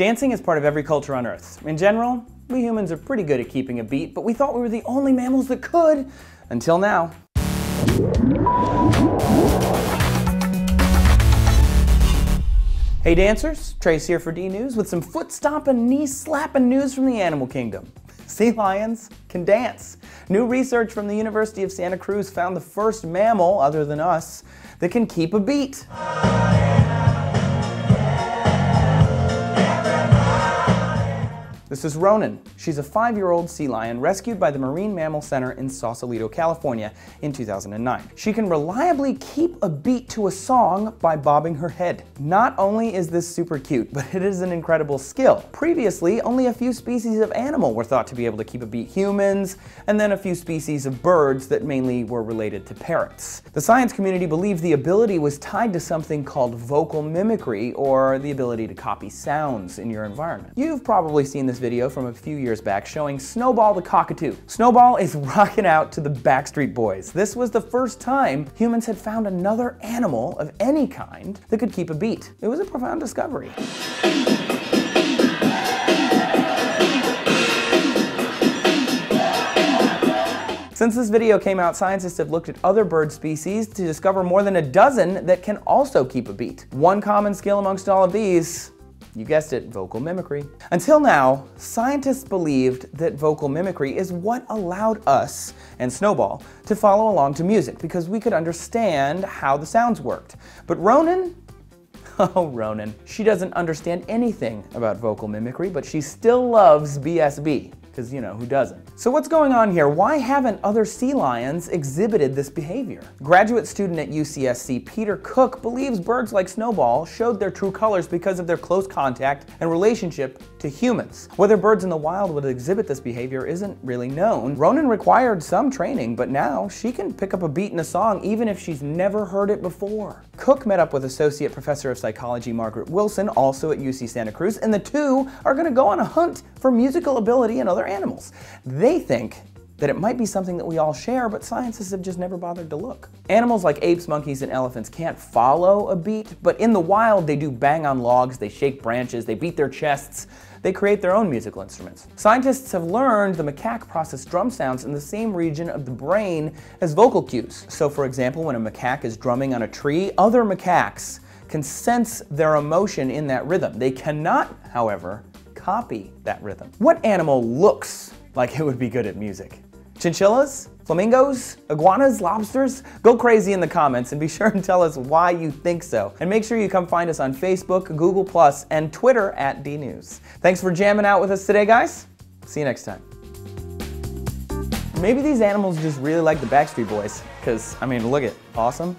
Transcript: Dancing is part of every culture on Earth. In general, we humans are pretty good at keeping a beat, but we thought we were the only mammals that could, until now. Hey dancers, Trace here for DNews with some foot-stomping, knee-slapping news from the animal kingdom. Sea lions can dance. New research from the University of Santa Cruz found the first mammal, other than us, that can keep a beat. This is Ronan. She's a 5-year-old sea lion rescued by the Marine Mammal Center in Sausalito, California in 2009. She can reliably keep a beat to a song by bobbing her head. Not only is this super cute, but it is an incredible skill. Previously, only a few species of animal were thought to be able to keep a beat. Humans, and then a few species of birds that mainly were related to parrots. The science community believed the ability was tied to something called vocal mimicry, or the ability to copy sounds in your environment. You've probably seen this video from a few years back showing Snowball the cockatoo. Snowball is rocking out to the Backstreet Boys. This was the first time humans had found another animal of any kind that could keep a beat. It was a profound discovery. Since this video came out, scientists have looked at other bird species to discover more than a dozen that can also keep a beat. One common skill amongst all of these, you guessed it, vocal mimicry. Until now, scientists believed that vocal mimicry is what allowed us and Snowball to follow along to music, because we could understand how the sounds worked. But Ronan? Oh, Ronan. She doesn't understand anything about vocal mimicry, but she still loves BSB, because, you know, who doesn't? So what's going on here? Why haven't other sea lions exhibited this behavior? Graduate student at UCSC Peter Cook believes birds like Snowball showed their true colors because of their close contact and relationship to humans. Whether birds in the wild would exhibit this behavior isn't really known. Ronan required some training, but now she can pick up a beat in a song even if she's never heard it before. Cook met up with Associate Professor of Psychology Margaret Wilson, also at UC Santa Cruz, and the two are going to go on a hunt for musical ability in other animals. They think that it might be something that we all share, but scientists have just never bothered to look. Animals like apes, monkeys, and elephants can't follow a beat, but in the wild they do bang on logs, they shake branches, they beat their chests, they create their own musical instruments. Scientists have learned the macaque process drum sounds in the same region of the brain as vocal cues. So for example, when a macaque is drumming on a tree, other macaques can sense their emotion in that rhythm. They cannot, however, copy that rhythm. What animal looks like it would be good at music? Chinchillas? Flamingos? Iguanas? Lobsters? Go crazy in the comments and be sure and tell us why you think so. And make sure you come find us on Facebook, Google+, and Twitter at DNews. Thanks for jamming out with us today, guys. See you next time. Maybe these animals just really like the Backstreet Boys, because, I mean, look it, awesome.